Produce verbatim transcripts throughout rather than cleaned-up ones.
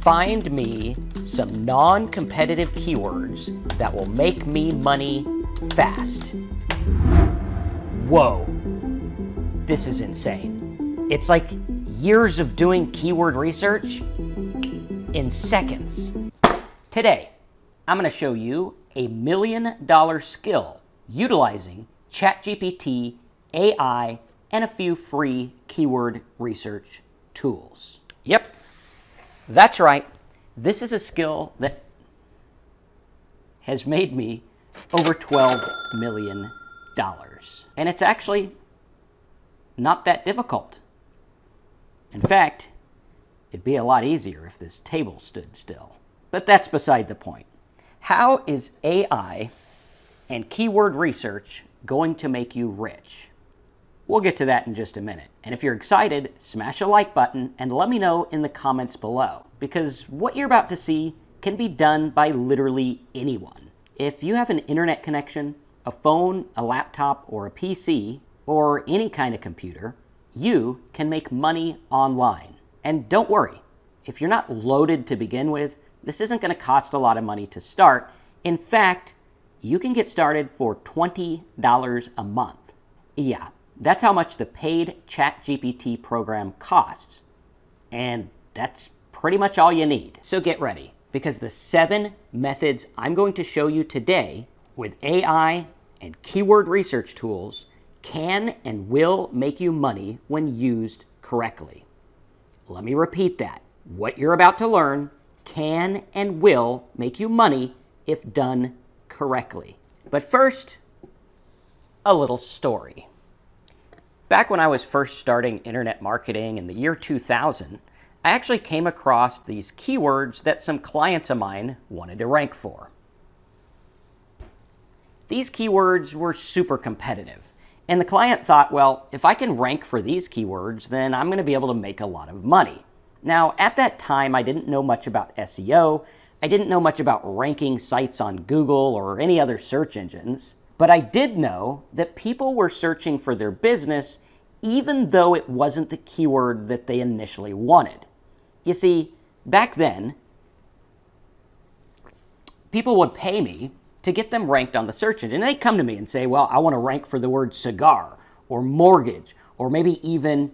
find me some non-competitive keywords that will make me money fast. Whoa, this is insane. It's like years of doing keyword research in seconds. Today, I'm gonna show you a million dollar skill utilizing ChatGPT, A I, and a few free keyword research tools. Yep, that's right. This is a skill that has made me over twelve million dollars. And it's actually not that difficult. In fact, it'd be a lot easier if this table stood still. But that's beside the point. How is A I and keyword research going to make you rich? We'll get to that in just a minute. And if you're excited, smash a like button and let me know in the comments below, because what you're about to see can be done by literally anyone. If you have an internet connection, a phone, a laptop, or a P C, or any kind of computer, you can make money online. And don't worry, if you're not loaded to begin with, this isn't going to cost a lot of money to start. In fact, you can get started for twenty dollars a month. Yeah, that's how much the paid ChatGPT program costs. And that's pretty much all you need. So get ready, because the seven methods I'm going to show you today with A I and keyword research tools can and will make you money when used correctly. Let me repeat that. What you're about to learn can and will make you money if done correctly. But first, a little story. Back when I was first starting internet marketing in the year two thousand, I actually came across these keywords that some clients of mine wanted to rank for. These keywords were super competitive, and the client thought, well, if I can rank for these keywords, then I'm going to be able to make a lot of money. Now, at that time, I didn't know much about S E O. I didn't know much about ranking sites on Google or any other search engines, but I did know that people were searching for their business even though it wasn't the keyword that they initially wanted. You see, back then, people would pay me to get them ranked on the search engine. They'd come to me and say, well, I want to rank for the word cigar or mortgage or maybe even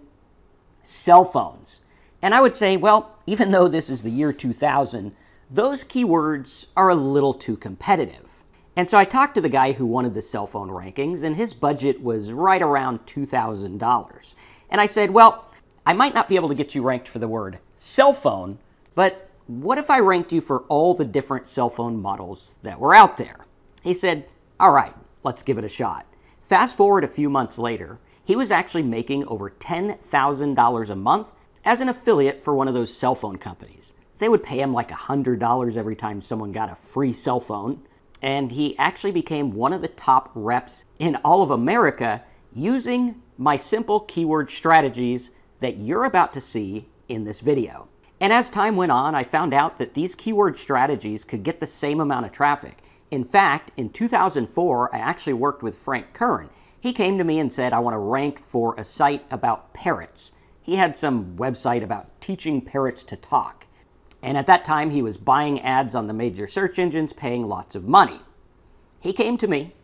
cell phones. And I would say, well, even though this is the year two thousand, those keywords are a little too competitive. And so I talked to the guy who wanted the cell phone rankings, and his budget was right around two thousand dollars. And I said, well, I might not be able to get you ranked for the word cell phone, but what if I ranked you for all the different cell phone models that were out there? He said, all right, let's give it a shot. Fast forward a few months later, he was actually making over ten thousand dollars a month as an affiliate for one of those cell phone companies. They would pay him like one hundred dollars every time someone got a free cell phone. And he actually became one of the top reps in all of America using my simple keyword strategies that you're about to see in this video. And as time went on, I found out that these keyword strategies could get the same amount of traffic. In fact, in two thousand four, I actually worked with Frank Kern. He came to me and said, I want to rank for a site about parrots. He had some website about teaching parrots to talk. And at that time, he was buying ads on the major search engines, paying lots of money. He came to me,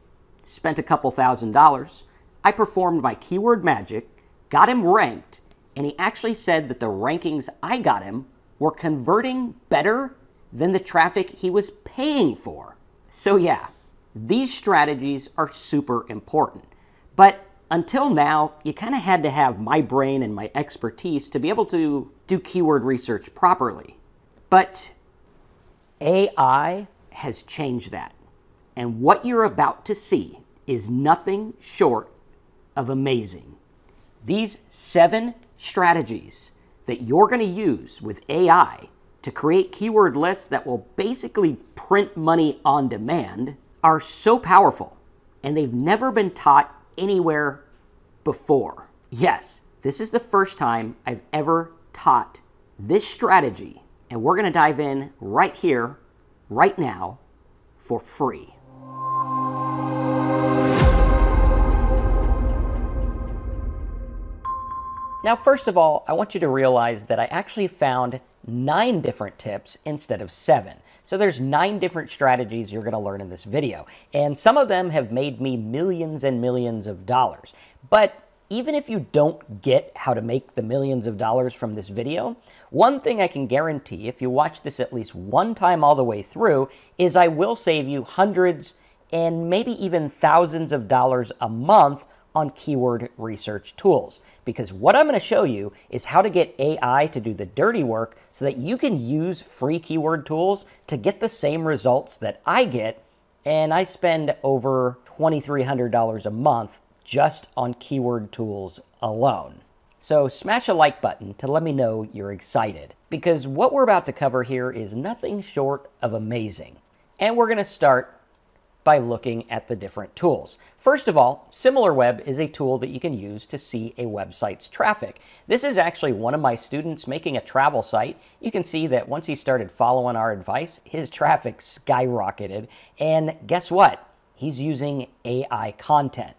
spent a couple thousand dollars. I performed my keyword magic, got him ranked, and he actually said that the rankings I got him were converting better than the traffic he was paying for. So yeah, these strategies are super important. But until now, you kind of had to have my brain and my expertise to be able to do keyword research properly. But A I has changed that. And what you're about to see is nothing short of amazing. These seven strategies that you're going to use with A I to create keyword lists that will basically print money on demand are so powerful, and they've never been taught anywhere before. Yes, this is the first time I've ever taught this strategy. And we're going to dive in right here, right now, for free. Now, first of all, I want you to realize that I actually found nine different tips instead of seven. So there's nine different strategies you're going to learn in this video, and some of them have made me millions and millions of dollars. But even if you don't get how to make the millions of dollars from this video, one thing I can guarantee, if you watch this at least one time all the way through, is I will save you hundreds and maybe even thousands of dollars a month on keyword research tools. Because what I'm going to show you is how to get A I to do the dirty work so that you can use free keyword tools to get the same results that I get, and I spend over twenty-three hundred dollars a month just on keyword tools alone. So smash a like button to let me know you're excited, because what we're about to cover here is nothing short of amazing. And we're going to start by looking at the different tools. First of all, SimilarWeb is a tool that you can use to see a website's traffic. This is actually one of my students making a travel site. You can see that once he started following our advice, his traffic skyrocketed. And guess what? He's using A I content.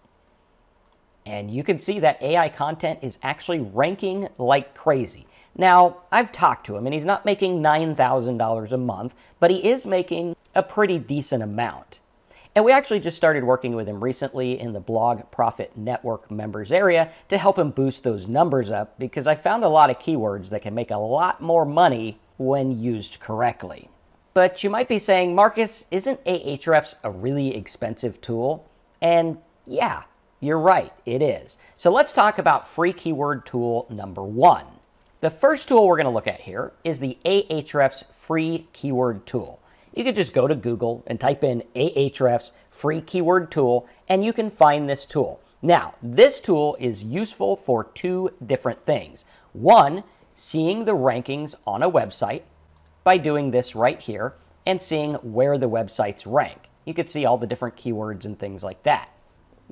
And you can see that A I content is actually ranking like crazy. Now, I've talked to him, and he's not making nine thousand dollars a month, but he is making a pretty decent amount. And we actually just started working with him recently in the Blog Profit Network members area to help him boost those numbers up, because I found a lot of keywords that can make a lot more money when used correctly. But you might be saying, Marcus, isn't Ahrefs a really expensive tool? And yeah, you're right, it is. So let's talk about free keyword tool number one. The first tool we're going to look at here is the Ahrefs free keyword tool. You can just go to Google and type in Ahrefs free keyword tool, and you can find this tool. Now, this tool is useful for two different things. One, seeing the rankings on a website by doing this right here and seeing where the websites rank. You could see all the different keywords and things like that.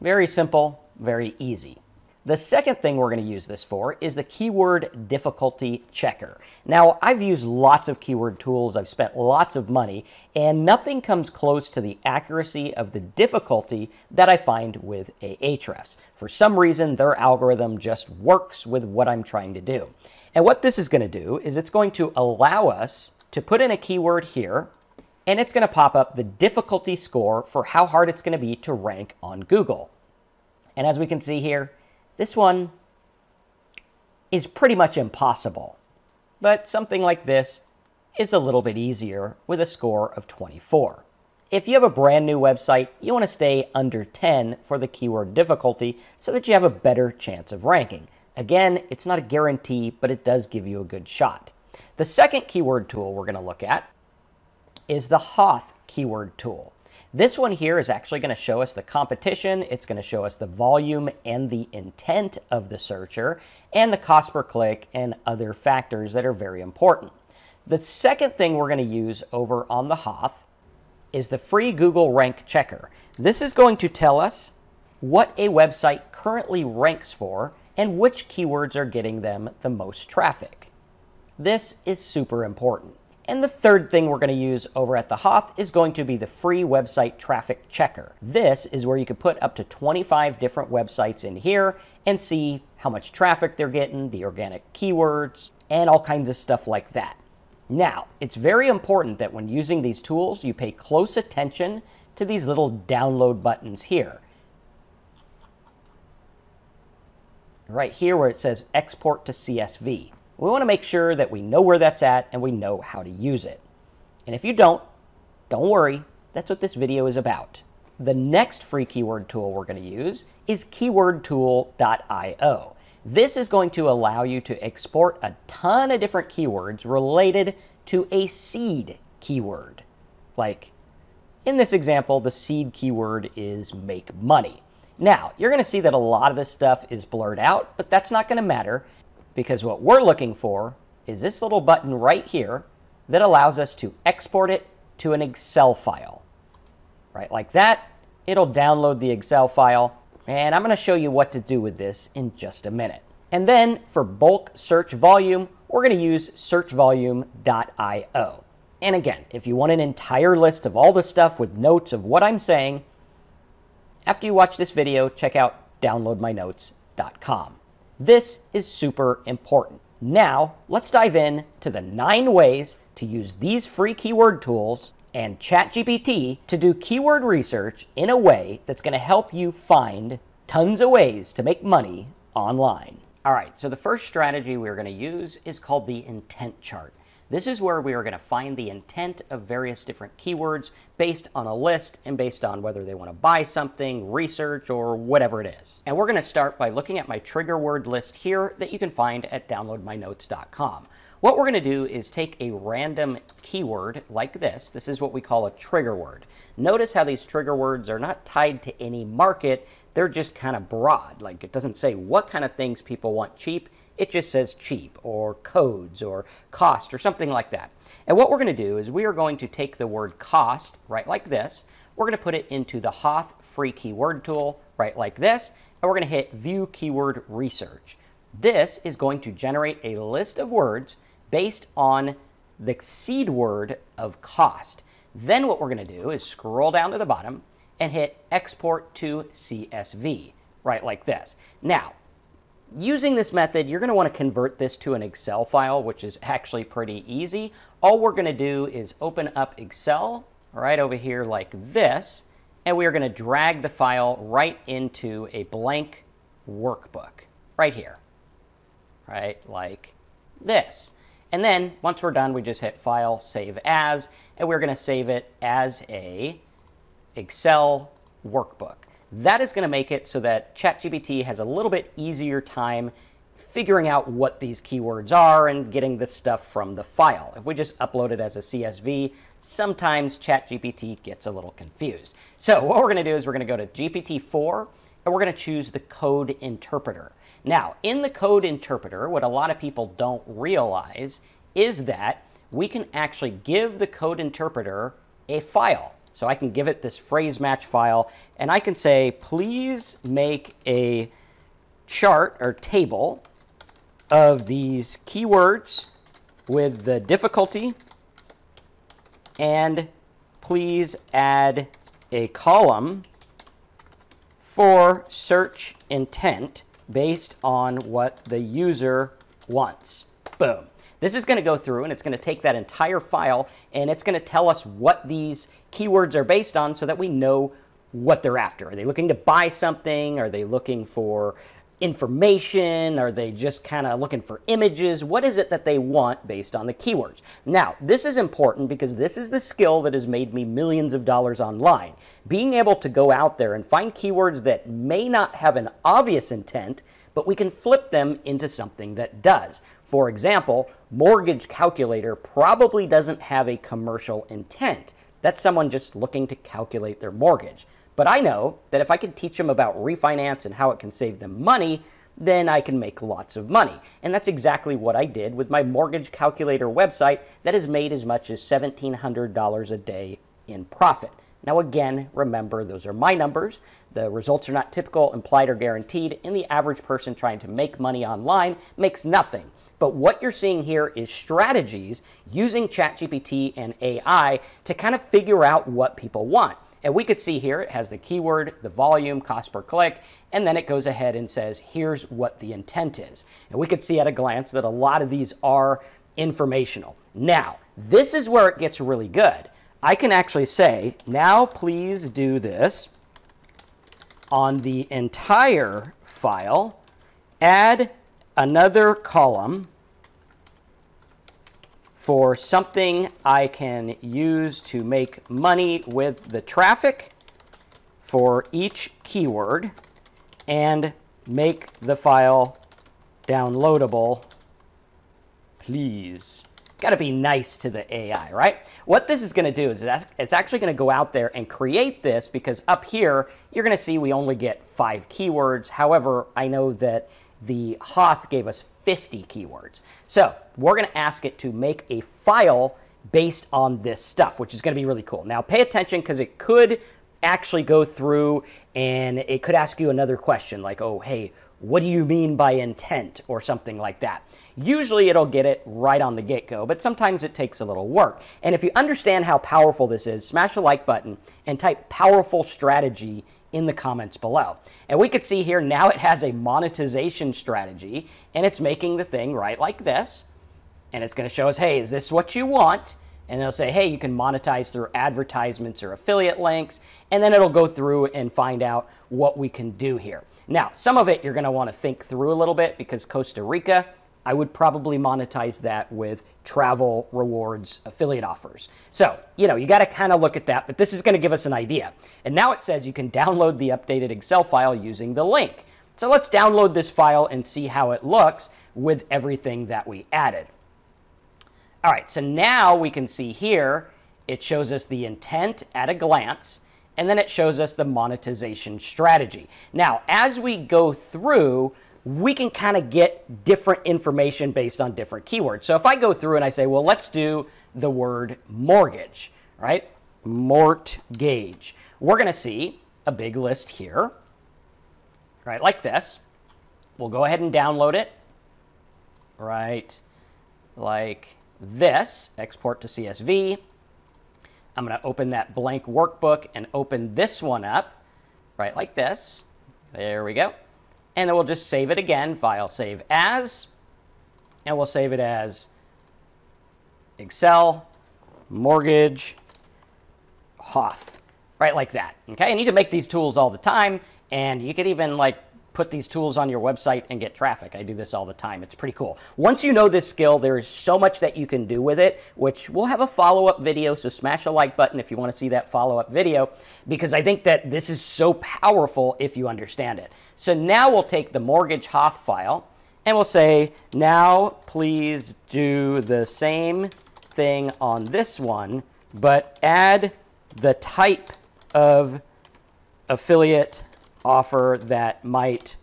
Very simple, very easy. The second thing we're going to use this for is the keyword difficulty checker. Now, I've used lots of keyword tools, I've spent lots of money, and nothing comes close to the accuracy of the difficulty that I find with Ahrefs. For some reason, their algorithm just works with what I'm trying to do. And what this is going to do is it's going to allow us to put in a keyword here, and it's going to pop up the difficulty score for how hard it's going to be to rank on Google. And as we can see here, this one is pretty much impossible, but something like this is a little bit easier with a score of twenty-four. If you have a brand new website, you want to stay under ten for the keyword difficulty so that you have a better chance of ranking. Again, it's not a guarantee, but it does give you a good shot. The second keyword tool we're going to look at is the HOTH keyword tool. This one here is actually going to show us the competition, it's going to show us the volume and the intent of the searcher, and the cost per click and other factors that are very important. The second thing we're going to use over on the HOTH is the free Google rank checker. This is going to tell us what a website currently ranks for and which keywords are getting them the most traffic. This is super important. And the third thing we're going to use over at the HOTH is going to be the free website traffic checker. This is where you can put up to twenty-five different websites in here and see how much traffic they're getting, the organic keywords, and all kinds of stuff like that. Now, it's very important that when using these tools, you pay close attention to these little download buttons here. Right here where it says export to C S V. We want to make sure that we know where that's at and we know how to use it. And if you don't, don't worry, that's what this video is about. The next free keyword tool we're going to use is Keyword Tool dot i o. This is going to allow you to export a ton of different keywords related to a seed keyword. Like in this example, the seed keyword is make money. Now, you're going to see that a lot of this stuff is blurred out, but that's not going to matter, because what we're looking for is this little button right here that allows us to export it to an Excel file. Right like that, it'll download the Excel file, and I'm going to show you what to do with this in just a minute. And then for bulk search volume, we're going to use search volume dot i o. And again, if you want an entire list of all the stuff with notes of what I'm saying, after you watch this video, check out download my notes dot com. This is super important. Now, let's dive in to the nine ways to use these free keyword tools and ChatGPT to do keyword research in a way that's going to help you find tons of ways to make money online. All right, so the first strategy we're going to use is called the intent chart. This is where we are going to find the intent of various different keywords based on a list and based on whether they want to buy something, research, or whatever it is. And we're going to start by looking at my trigger word list here that you can find at download my notes dot com. What we're going to do is take a random keyword like this. This is what we call a trigger word. Notice how these trigger words are not tied to any market. They're just kind of broad. Like, it doesn't say what kind of things people want cheap. It just says cheap or codes or cost or something like that. And what we're going to do is we are going to take the word cost, right like this. We're going to put it into the HOTH free keyword tool, right like this. And we're going to hit view keyword research. This is going to generate a list of words based on the seed word of cost. Then what we're going to do is scroll down to the bottom and hit export to C S V, right like this. Now, using this method, you're going to want to convert this to an Excel file, which is actually pretty easy. All we're going to do is open up Excel right over here like this, and we are going to drag the file right into a blank workbook right here, right like this. And then once we're done, we just hit File, Save As, and we're going to save it as a Excel workbook. That is going to make it so that ChatGPT has a little bit easier time figuring out what these keywords are and getting this stuff from the file. If we just upload it as a C S V, sometimes ChatGPT gets a little confused. So what we're going to do is we're going to go to G P T four, and we're going to choose the code interpreter. Now, in the code interpreter, what a lot of people don't realize is that we can actually give the code interpreter a file. So I can give it this phrase match file, and I can say, please make a chart or table of these keywords with the difficulty, and please add a column for search intent based on what the user wants. Boom. This is going to go through, and it's going to take that entire file, and it's going to tell us what these keywords are based on so that we know what they're after. Are they looking to buy something? Are they looking for information? Are they just kind of looking for images? What is it that they want based on the keywords? Now, this is important because this is the skill that has made me millions of dollars online. Being able to go out there and find keywords that may not have an obvious intent, but we can flip them into something that does. For example, mortgage calculator probably doesn't have a commercial intent. That's someone just looking to calculate their mortgage. But I know that if I can teach them about refinance and how it can save them money, then I can make lots of money. And that's exactly what I did with my mortgage calculator website that has made as much as seventeen hundred dollars a day in profit. Now, again, remember, those are my numbers. The results are not typical, implied, or guaranteed, and the average person trying to make money online makes nothing. But what you're seeing here is strategies using ChatGPT and A I to kind of figure out what people want. And we could see here it has the keyword, the volume, cost per click, and then it goes ahead and says, here's what the intent is. And we could see at a glance that a lot of these are informational. Now, this is where it gets really good. I can actually say, now please do this on the entire file, add another column for something I can use to make money with the traffic for each keyword, and make the file downloadable, please. Got to be nice to the A I, right? What this is going to do is it's actually going to go out there and create this, because up here, you're going to see we only get five keywords. However, I know that the HOTH gave us fifty keywords. So we're going to ask it to make a file based on this stuff, which is going to be really cool. Now, pay attention, because it could actually go through and it could ask you another question like, oh, hey, what do you mean by intent, or something like that. Usually it'll get it right on the get-go, but sometimes it takes a little work. And if you understand how powerful this is, smash the like button and type powerful strategy in the comments below. And we could see here now it has a monetization strategy, and it's making the thing right like this. And it's going to show us, hey, is this what you want? And they'll say, hey, you can monetize through advertisements or affiliate links. And then it'll go through and find out what we can do here. Now, some of it you're going to want to think through a little bit, because Costa Rica, I would probably monetize that with travel rewards affiliate offers. So, you know, you got to kind of look at that, but this is going to give us an idea. And now it says you can download the updated Excel file using the link. So let's download this file and see how it looks with everything that we added. All right, so now we can see here, it shows us the intent at a glance, and then it shows us the monetization strategy. Now, as we go through, we can kind of get different information based on different keywords. So if I go through and I say, well, let's do the word mortgage, right? Mortgage. We're going to see a big list here, right? Like this. We'll go ahead and download it, right? Like this. Export to C S V. I'm going to open that blank workbook and open this one up, right? Like this. There we go. And then we'll just save it again, file save as, and we'll save it as Excel, mortgage, H O T H, right, like that, okay? And you can make these tools all the time, and you could even, like, put these tools on your website and get traffic. I do this all the time. It's pretty cool. Once you know this skill, there is so much that you can do with it, which we'll have a follow-up video, so smash the like button if you want to see that follow-up video, because I think that this is so powerful if you understand it. So now we'll take the mortgage H O T H file, and we'll say, now please do the same thing on this one, but add the type of affiliate offer that might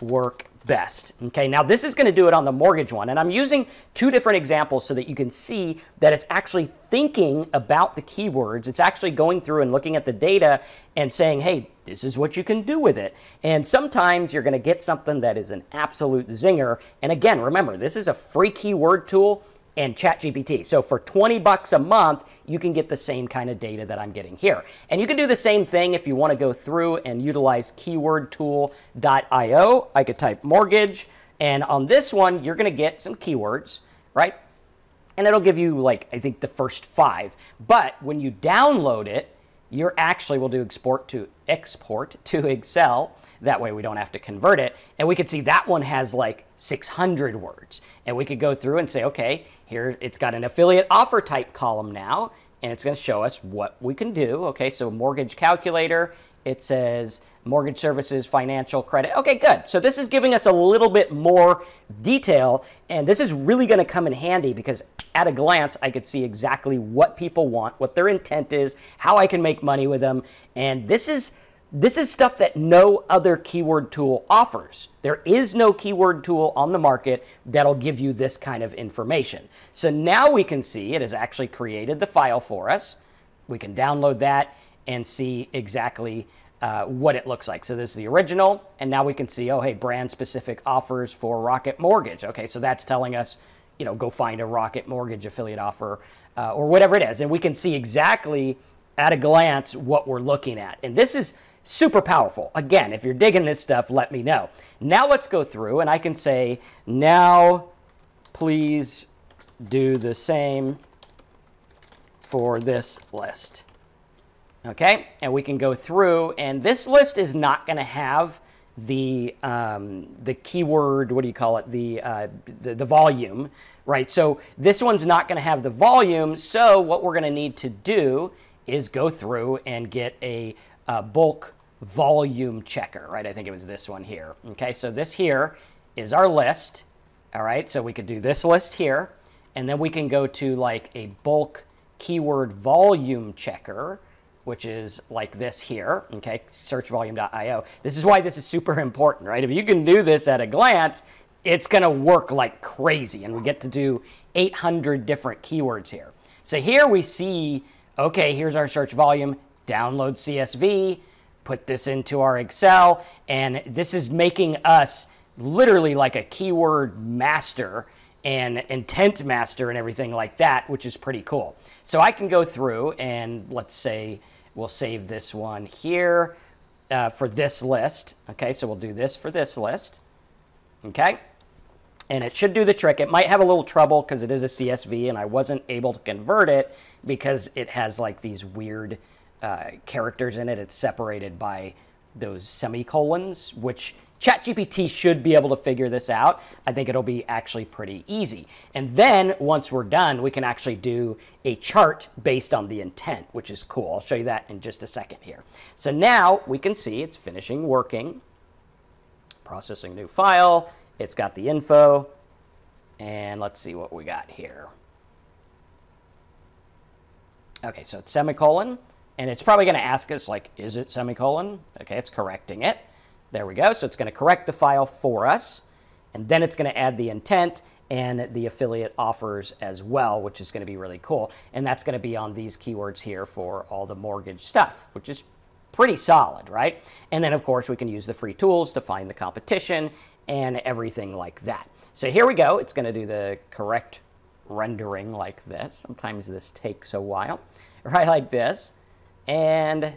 work best. Okay, now this is going to do it on the mortgage one, and I'm using two different examples so that you can see that it's actually thinking about the keywords. It's actually going through and looking at the data and saying, hey, this is what you can do with it. And sometimes you're going to get something that is an absolute zinger. And again, remember, this is a free keyword tool and ChatGPT. So for twenty bucks a month, you can get the same kind of data that I'm getting here. And you can do the same thing if you want to go through and utilize keyword tool dot i o. I could type mortgage, and on this one, you're going to get some keywords, right? And it'll give you, like, I think the first five. But when you download it, you're actually will do export to export to Excel. That way we don't have to convert it. And we could see that one has like six hundred words. And we could go through and say, okay, here it's got an affiliate offer type column now, and it's going to show us what we can do. Okay, so mortgage calculator, it says mortgage services, financial credit. Okay, good. So this is giving us a little bit more detail, and this is really going to come in handy because at a glance, I could see exactly what people want, what their intent is, how I can make money with them. And this is This is stuff that no other keyword tool offers. There is no keyword tool on the market that'll give you this kind of information. So now we can see it has actually created the file for us. We can download that and see exactly uh, what it looks like. So this is the original, and now we can see, oh, hey, brand-specific offers for Rocket Mortgage. Okay, so that's telling us, you know, go find a Rocket Mortgage affiliate offer uh, or whatever it is. And we can see exactly at a glance what we're looking at. And this is super powerful. Again, if you're digging this stuff, let me know. Now let's go through, and I can say, now please do the same for this list. Okay, and we can go through, and this list is not going to have the um, the keyword, what do you call it, the, uh, the, the volume, right? So this one's not going to have the volume, so what we're going to need to do is go through and get a Uh, bulk volume checker, right? I think it was this one here. Okay, so this here is our list. All right, so we could do this list here, and then we can go to like a bulk keyword volume checker, which is like this here. Okay, search volume dot i o. This is why this is super important, right? If you can do this at a glance, it's going to work like crazy, and we get to do eight hundred different keywords here. So here we see, okay, here's our search volume. Download C S V, put this into our Excel, and this is making us literally like a keyword master and intent master and everything like that, which is pretty cool. So I can go through and let's say we'll save this one here. uh, for this list. Okay, so we'll do this for this list. Okay, and it should do the trick. It might have a little trouble because it is a C S V, and I wasn't able to convert it because it has like these weird uh, characters in it. It's separated by those semicolons, which ChatGPT should be able to figure this out. I think it'll be actually pretty easy. And then once we're done, we can actually do a chart based on the intent, which is cool. I'll show you that in just a second here. So now we can see it's finishing working, processing new file. It's got the info, and let's see what we got here. Okay, so it's semicolon, and it's probably gonna ask us like, is it semicolon? Okay, it's correcting it. There we go. So it's going to correct the file for us, and then it's going to add the intent and the affiliate offers as well, which is going to be really cool. And that's going to be on these keywords here for all the mortgage stuff, which is pretty solid, right? And then, of course, we can use the free tools to find the competition and everything like that. So here we go. It's going to do the correct rendering like this. Sometimes this takes a while, right? Like this. And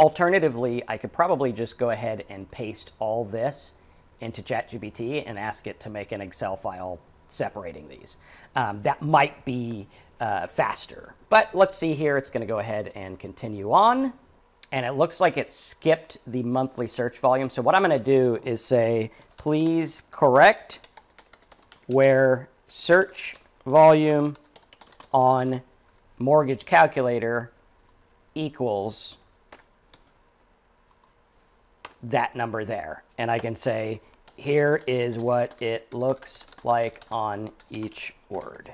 alternatively, I could probably just go ahead and paste all this into ChatGPT and ask it to make an Excel file separating these. Um, that might be uh, faster. But let's see here. It's going to go ahead and continue on. And it looks like it skipped the monthly search volume. So what I'm going to do is say, please correct where search volume on mortgage calculator equals that number there. And I can say, here is what it looks like on each word.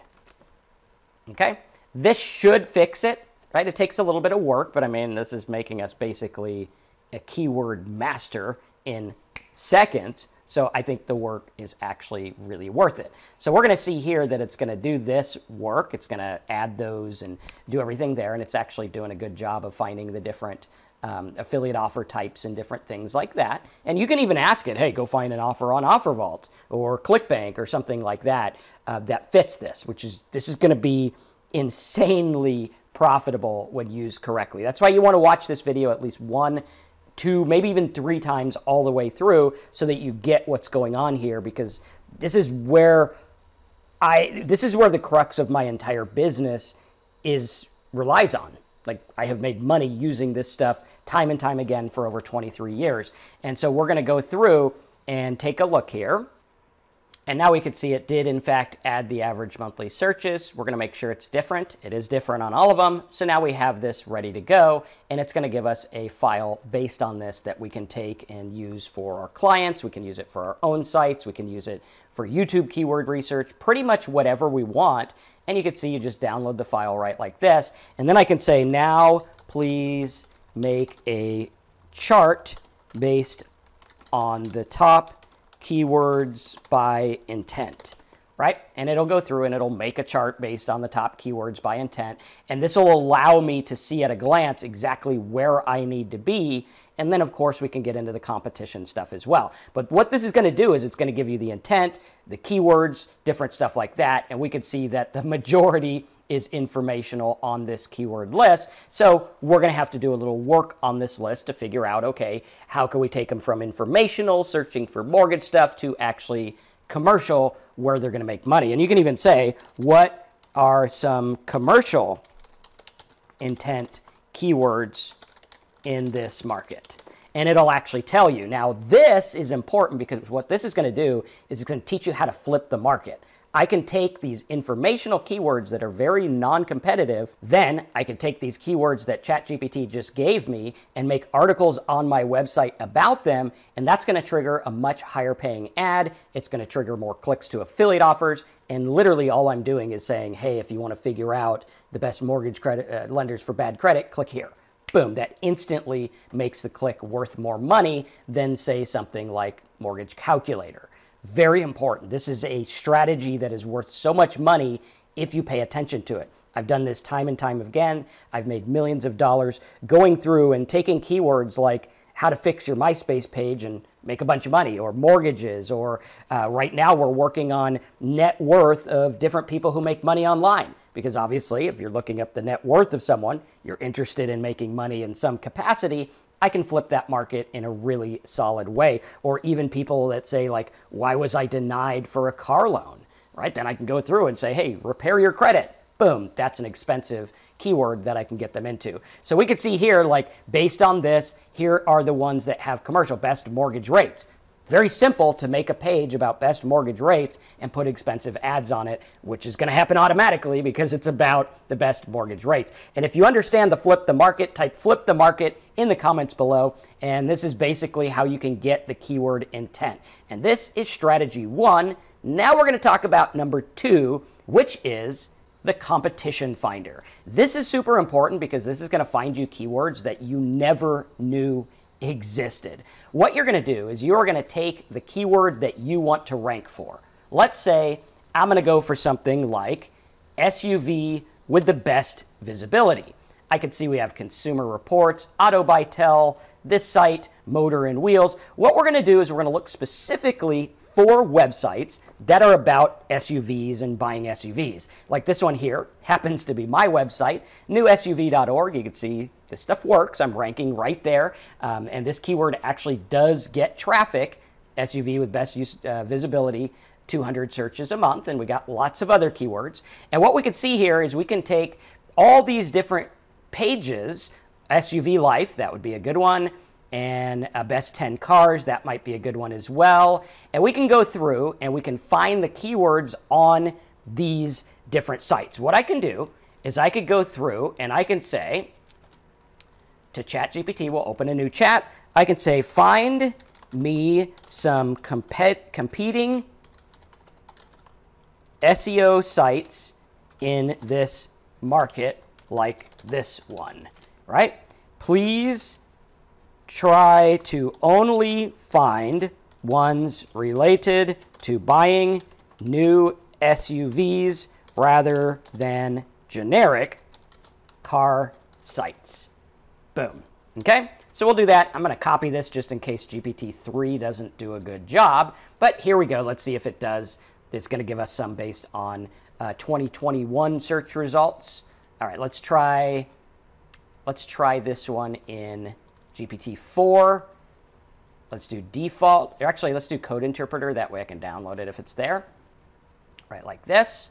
Okay, this should fix it, right? It takes a little bit of work, but I mean, this is making us basically a keyword master in seconds. So I think the work is actually really worth it. So we're going to see here that it's going to do this work. It's going to add those and do everything there. And it's actually doing a good job of finding the different Um, affiliate offer types and different things like that. And you can even ask it, hey, go find an offer on Offer Vault or ClickBank or something like that uh, that fits this, which is, this is going to be insanely profitable when used correctly. That's why you want to watch this video at least one, two, maybe even three times all the way through so that you get what's going on here, because this is where I, this is where the crux of my entire business is, relies on. Like, I have made money using this stuff time and time again for over twenty-three years. And so we're going to go through and take a look here. And now we can see it did, in fact, add the average monthly searches. We're going to make sure it's different. It is different on all of them. So now we have this ready to go, and it's going to give us a file based on this that we can take and use for our clients. We can use it for our own sites. We can use it for YouTube keyword research, pretty much whatever we want. And you can see you just download the file right like this. And then I can say, now please make a chart based on the top keywords by intent, right? And it'll go through and it'll make a chart based on the top keywords by intent. And this will allow me to see at a glance exactly where I need to be. And then, of course, we can get into the competition stuff as well. But what this is going to do is it's going to give you the intent, the keywords, different stuff like that. And we can see that the majority is informational on this keyword list. So we're going to have to do a little work on this list to figure out, okay, how can we take them from informational, searching for mortgage stuff, to actually commercial, where they're going to make money. And you can even say, what are some commercial intent keywords in this market? And it'll actually tell you. Now, this is important because what this is going to do is it's going to teach you how to flip the market. I can take these informational keywords that are very non-competitive, then I can take these keywords that ChatGPT just gave me and make articles on my website about them, and that's gonna trigger a much higher paying ad. It's gonna trigger more clicks to affiliate offers, and literally all I'm doing is saying, hey, if you wanna figure out the best mortgage credit, uh, lenders for bad credit, click here. Boom, that instantly makes the click worth more money than, say, something like mortgage calculator. Very important. This is a strategy that is worth so much money if you pay attention to it. I've done this time and time again. I've made millions of dollars going through and taking keywords like how to fix your MySpace page and make a bunch of money, or mortgages, or uh, right now we're working on net worth of different people who make money online. Because obviously, if you're looking up the net worth of someone, you're interested in making money in some capacity, I can flip that market in a really solid way. Or even people that say like, why was I denied for a car loan, right? Then I can go through and say, hey, repair your credit. Boom, that's an expensive keyword that I can get them into. So we could see here, like based on this, here are the ones that have commercial best mortgage rates. Very simple to make a page about best mortgage rates and put expensive ads on it, which is going to happen automatically because it's about the best mortgage rates. And if you understand the flip the market, type flip the market in the comments below. And this is basically how you can get the keyword intent. And this is strategy one. Now we're going to talk about number two, which is the competition finder. This is super important because this is going to find you keywords that you never knew existed. What you're going to do is you're going to take the keyword that you want to rank for. Let's say I'm going to go for something like S U V with the best visibility. I can see we have Consumer Reports, Autobytel, this site, Motor and Wheels. What we're going to do is we're going to look specifically for websites that are about S U Vs and buying S U Vs. Like this one here happens to be my website, new S U V dot org. You can see this stuff works. I'm ranking right there. Um, and this keyword actually does get traffic, S U V with best use, uh, visibility, two hundred searches a month. And we got lots of other keywords. And what we can see here is we can take all these different pages, S U V life, that would be a good one, and uh, best ten cars, that might be a good one as well. And we can go through and we can find the keywords on these different sites. What I can do is I could go through and I can say to ChatGPT, we'll open a new chat. I can say, find me some compet competing S E O sites in this market like this one, right? Please try to only find ones related to buying new S U Vs rather than generic car sites. Boom. Okay, so we'll do that. I'm going to copy this just in case G P T three doesn't do a good job. But here we go. Let's see if it does. It's going to give us some based on uh, twenty twenty-one search results. All right, let's try. Let's try this one in G P T four. Let's do default. Actually, let's do code interpreter. That way I can download it if it's there. Right, like this.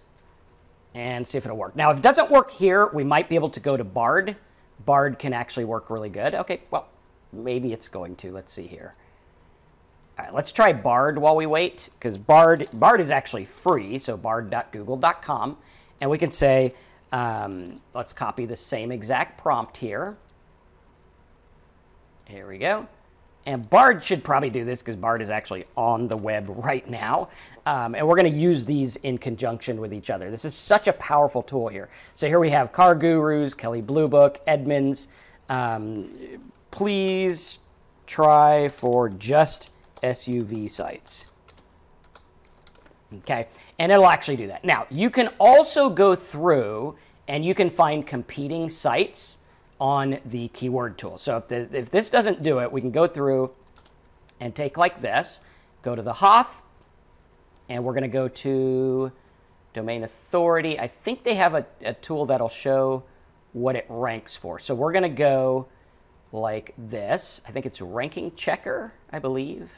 And see if it'll work. Now, if it doesn't work here, we might be able to go to Bard. Bard can actually work really good. Okay, well, maybe it's going to. Let's see here. All right, let's try Bard while we wait, because Bard, Bard is actually free, so bard dot google dot com. And we can say, um, let's copy the same exact prompt here. Here we go. And Bard should probably do this because Bard is actually on the web right now. Um, and we're going to use these in conjunction with each other. This is such a powerful tool here. So here we have Car Gurus, Kelly Blue Book, Edmunds. Um, please try for just S U V sites. Okay. And it'll actually do that. Now, you can also go through and you can find competing sites on the keyword tool. So if, the, if this doesn't do it, we can go through and take like this, go to the HOTH, and we're going to go to domain authority. I think they have a, a tool that'll show what it ranks for. So we're going to go like this. I think it's ranking checker, I believe.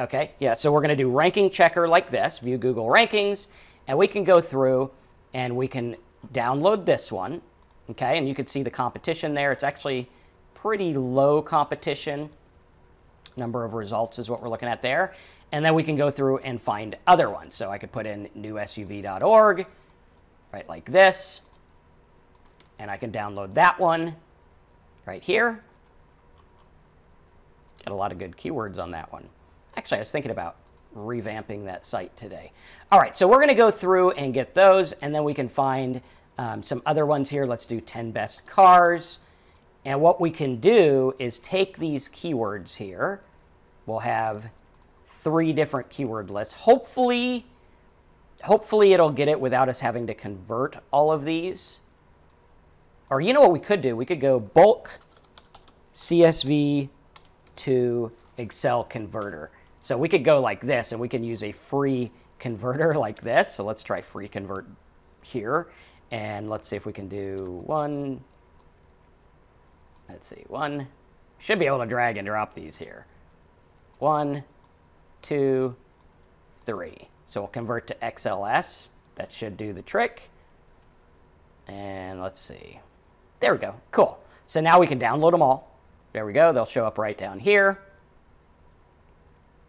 Okay. Yeah. So we're going to do ranking checker like this, view Google rankings, and we can go through and we can download this one. Okay, and you can see the competition there. It's actually pretty low competition. Number of results is what we're looking at there. And then we can go through and find other ones. So I could put in new S U V dot org, right, like this. And I can download that one right here. Got a lot of good keywords on that one. Actually, I was thinking about revamping that site today. All right, so we're going to go through and get those, and then we can find Um, some other ones here. Let's do ten best cars. And what we can do is take these keywords here. We'll have three different keyword lists. Hopefully, hopefully it'll get it without us having to convert all of these. Or you know what we could do? We could go bulk C S V to Excel converter. So we could go like this, and we can use a free converter like this. So let's try free convert here. And let's see if we can do one. Let's see, one, should be able to drag and drop these here. One, two, three. So we'll convert to X L S. That should do the trick. And let's see. There we go. Cool. So now we can download them all. There we go. They'll show up right down here.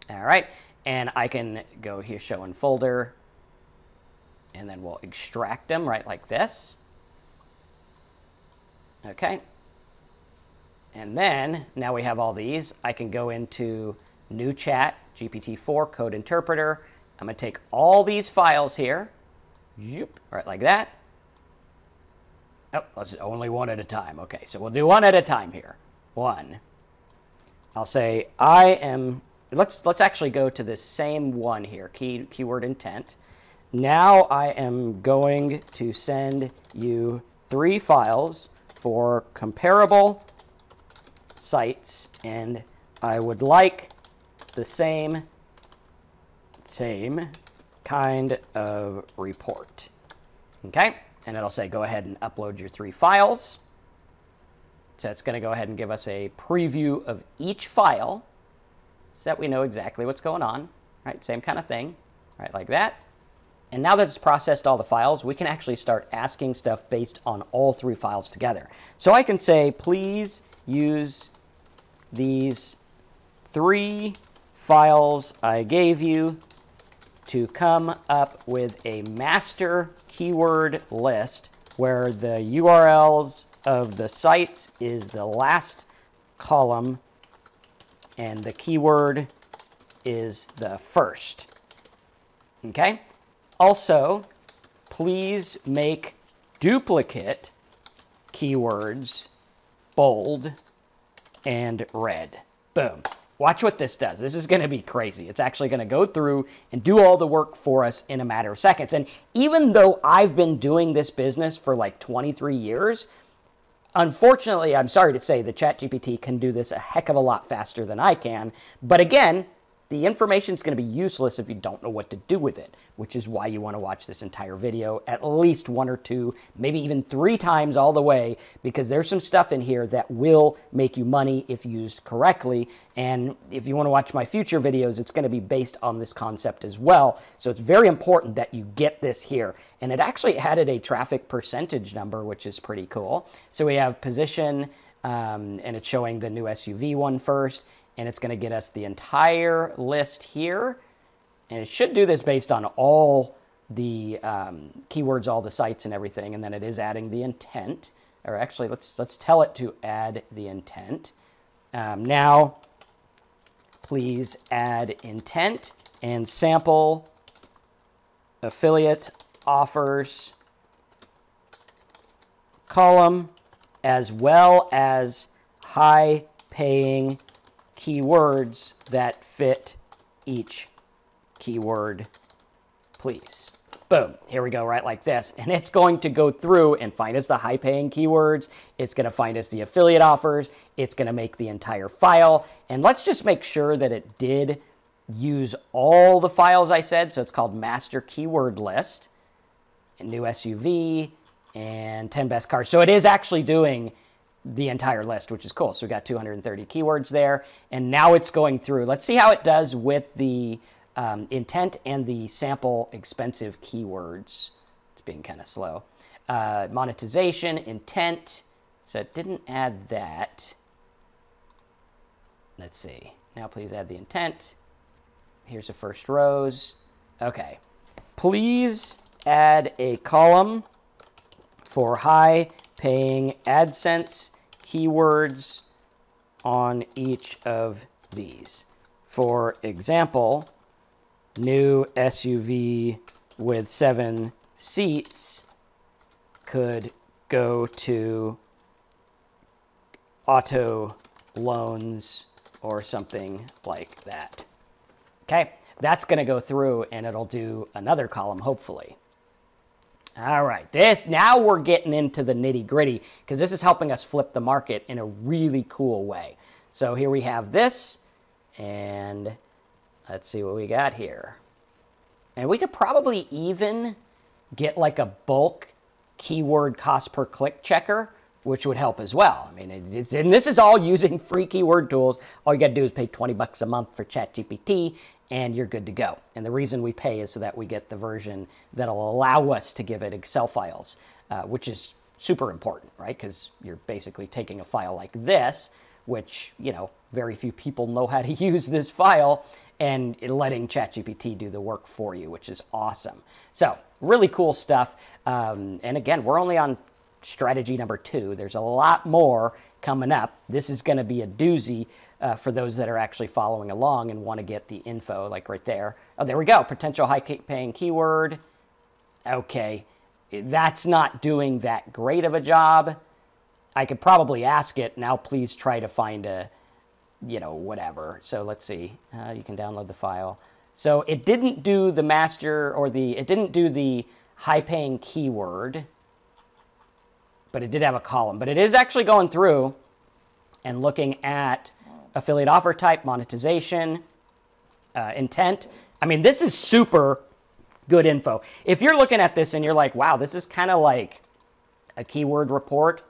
All right. And I can go here, show in folder. And then we'll extract them right like this. Okay. And then now we have all these. I can go into new chat, G P T four, code interpreter. I'm going to take all these files here. Zoop, right like that. Oh, let's only one at a time. Okay, so we'll do one at a time here. One. I'll say I am, let's let's actually go to the same one here, key, keyword intent. Now I am going to send you three files for comparable sites, and I would like the same same kind of report. Okay, and it'll say go ahead and upload your three files. So it's going to go ahead and give us a preview of each file so that we know exactly what's going on. Right, same kind of thing, right, like that. And now that it's processed all the files, we can actually start asking stuff based on all three files together. So I can say, please use these three files I gave you to come up with a master keyword list where the U R Ls of the sites is the last column and the keyword is the first. Okay? Also, please make duplicate keywords bold and red. Boom. Watch what this does. This is going to be crazy. It's actually going to go through and do all the work for us in a matter of seconds. And even though I've been doing this business for like twenty-three years, unfortunately, I'm sorry to say, the ChatGPT can do this a heck of a lot faster than I can. But again, the information is going to be useless if you don't know what to do with it, which is why you want to watch this entire video at least one or two, maybe even three times all the way, because there's some stuff in here that will make you money if used correctly. And if you want to watch my future videos, it's going to be based on this concept as well. So it's very important that you get this here. And it actually added a traffic percentage number, which is pretty cool. So we have position, um, and it's showing the new S U V one first. And it's going to get us the entire list here. And it should do this based on all the um, keywords, all the sites and everything. And then it is adding the intent. Or actually, let's, let's tell it to add the intent. Um, now, please add intent and sample affiliate offers column, as well as high-paying keywords that fit each keyword, please. Boom. Here we go, right like this. And it's going to go through and find us the high-paying keywords. It's going to find us the affiliate offers. It's going to make the entire file. And let's just make sure that it did use all the files I said. So it's called master keyword list, and new S U V, and ten best cars. So it is actually doing the entire list, which is cool. So we got two hundred thirty keywords there, and now it's going through. Let's see how it does with the um, intent and the sample expensive keywords. It's being kind of slow. Uh, monetization, intent. So it didn't add that. Let's see. Now please add the intent. Here's the first rows. Okay. Please add a column for high paying AdSense keywords on each of these. For example, new S U V with seven seats could go to auto loans or something like that. Okay, that's going to go through and it'll do another column, hopefully. All right, this, now we're getting into the nitty gritty, because this is helping us flip the market in a really cool way. So here we have this, and let's see what we got here. And we could probably even get like a bulk keyword cost per click checker which would help as well. I mean, it, it's, and this is all using free keyword tools. All you got to do is pay twenty bucks a month for ChatGPT, and you're good to go. And the reason we pay is so that we get the version that'll allow us to give it Excel files, uh, which is super important, right? Because you're basically taking a file like this, which, you know, very few people know how to use this file, and letting ChatGPT do the work for you, which is awesome. So really cool stuff. Um, and again, we're only on strategy number two. There's a lot more coming up. This is going to be a doozy uh, for those that are actually following along and want to get the info, like right there. Oh, there we go. Potential high-paying keyword. Okay, that's not doing that great of a job. I could probably ask it, now please try to find a, you know, whatever. So let's see. Uh, you can download the file. So it didn't do the master or the, it didn't do the high-paying keyword, but it did have a column. But it is actually going through and looking at affiliate offer type, monetization, uh, intent. I mean, this is super good info. If you're looking at this and you're like, wow, this is kind of like a keyword report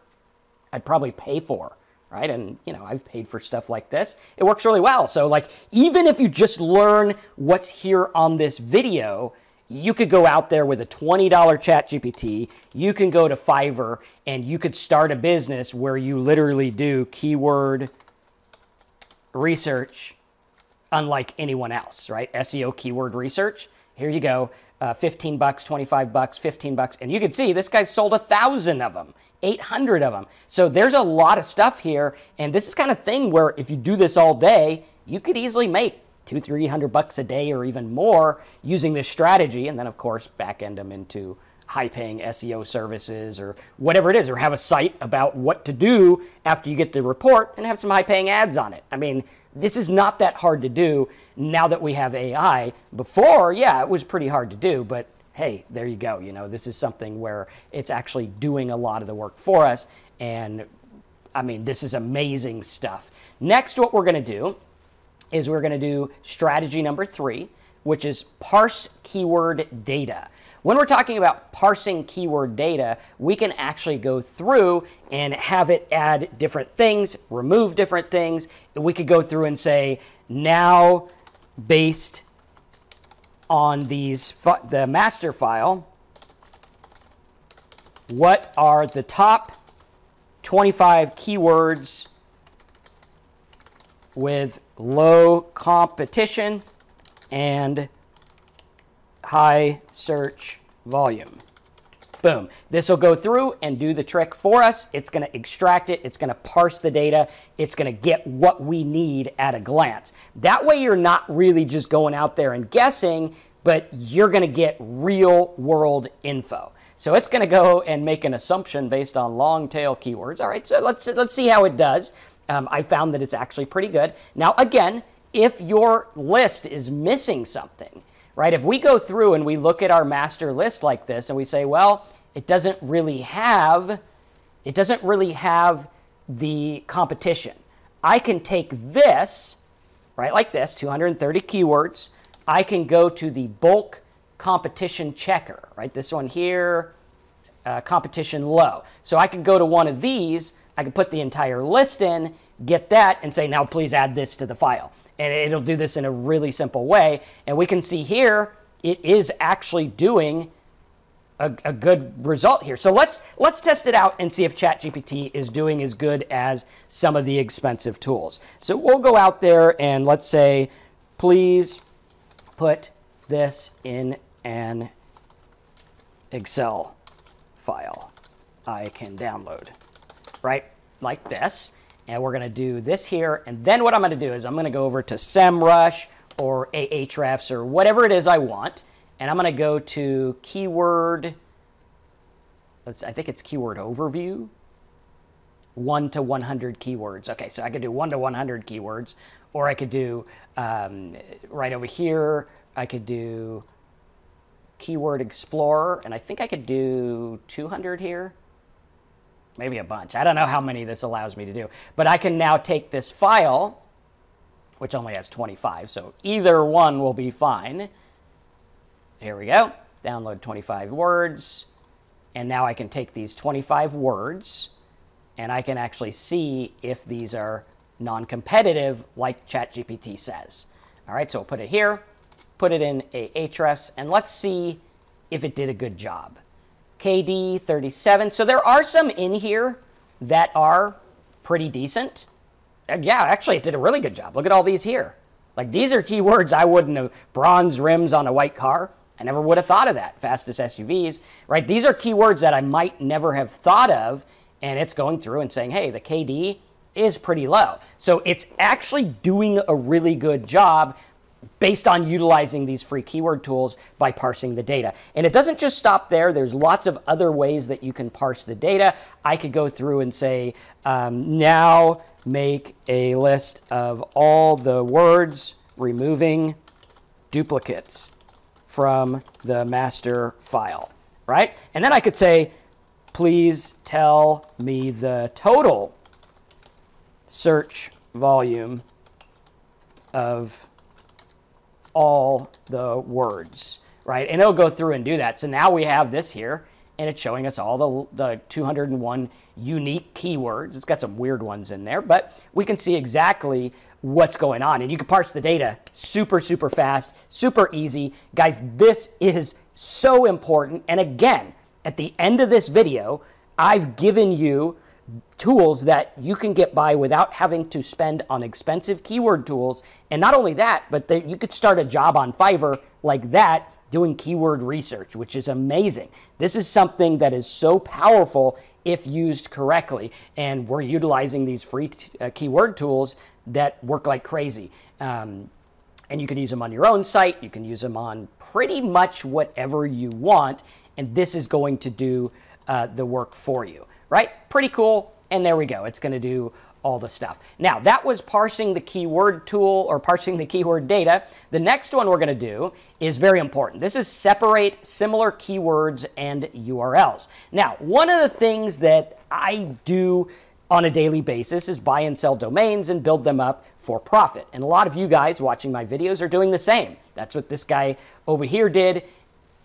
I'd probably pay for, right? And, you know, I've paid for stuff like this. It works really well. So, like, even if you just learn what's here on this video, you could go out there with a twenty dollar ChatGPT. You can go to Fiverr and you could start a business where you literally do keyword research unlike anyone else, right? S E O keyword research. Here you go, uh, fifteen bucks, twenty-five bucks, fifteen bucks. And you can see this guy's sold a thousand of them, eight hundred of them. So there's a lot of stuff here. And this is kind of thing where if you do this all day, you could easily make two, three hundred bucks a day or even more using this strategy. And then, of course, back end them into high paying S E O services or whatever it is, or have a site about what to do after you get the report and have some high paying ads on it. I mean, this is not that hard to do now that we have A I. Before, yeah, it was pretty hard to do, but hey, there you go. You know, this is something where it's actually doing a lot of the work for us. And I mean, this is amazing stuff. Next, what we're going to do is we're going to do strategy number three, which is parse keyword data. When we're talking about parsing keyword data, we can actually go through and have it add different things, remove different things. We could go through and say, now based on these the master file, what are the top twenty-five keywords with low competition and high search volume. Boom. This will go through and do the trick for us. It's going to extract it. It's going to parse the data. It's going to get what we need at a glance. That way you're not really just going out there and guessing, but you're going to get real world info. So it's going to go and make an assumption based on long tail keywords. All right, so let's, let's see how it does. Um, I found that it's actually pretty good. Now, again, if your list is missing something, right? If we go through and we look at our master list like this and we say, well, it doesn't really have, it doesn't really have the competition. I can take this, right, like this, two hundred thirty keywords. I can go to the bulk competition checker, right? This one here, uh, competition low. So I can go to one of these, I can put the entire list in, get that, and say, now please add this to the file. And it'll do this in a really simple way. And we can see here, it is actually doing a, a good result here. So let's, let's test it out and see if ChatGPT is doing as good as some of the expensive tools. So we'll go out there and let's say, please put this in an Excel file I can download. Right, like this, and we're gonna do this here, and then what I'm gonna do is I'm gonna go over to SEMrush or Ahrefs or whatever it is I want, and I'm gonna go to keyword, let's, I think it's keyword overview, one to one hundred keywords. Okay, so I could do one to one hundred keywords, or I could do, um, right over here, I could do keyword explorer, and I think I could do two hundred here. Maybe a bunch. I don't know how many this allows me to do, but I can now take this file, which only has twenty-five, so either one will be fine. Here we go. Download twenty-five words, and now I can take these twenty-five words, and I can actually see if these are non-competitive, like ChatGPT says. All right, so we'll put it here, put it in a Ahrefs, and let's see if it did a good job. K D thirty-seven, so there are some in here that are pretty decent. And yeah, actually, it did a really good job. Look at all these here. Like, these are keywords I wouldn't have. Bronze rims on a white car. I never would have thought of that. Fastest S U Vs, right? These are keywords that I might never have thought of, and it's going through and saying, hey, the K D is pretty low. So it's actually doing a really good job based on utilizing these free keyword tools by parsing the data. And it doesn't just stop there. There's lots of other ways that you can parse the data. I could go through and say, um, now make a list of all the words removing duplicates from the master file, right? And then I could say, please tell me the total search volume of all the words, right? And it'll go through and do that. So now we have this here, and it's showing us all the, the two hundred and one unique keywords. It's got some weird ones in there, but we can see exactly what's going on. And you can parse the data super, super fast, super easy. Guys, this is so important. And again, at the end of this video, I've given you tools that you can get by without having to spend on expensive keyword tools. And not only that, but that you could start a job on Fiverr like that doing keyword research, which is amazing. This is something that is so powerful if used correctly. And we're utilizing these free uh, keyword tools that work like crazy. Um, and you can use them on your own site. You can use them on pretty much whatever you want. And this is going to do uh, the work for you, right? Pretty cool. And there we go. It's going to do all the stuff. Now, that was parsing the keyword tool or parsing the keyword data. The next one we're going to do is very important. This is separate similar keywords and U R Ls. Now, one of the things that I do on a daily basis is buy and sell domains and build them up for profit. And a lot of you guys watching my videos are doing the same. That's what this guy over here did.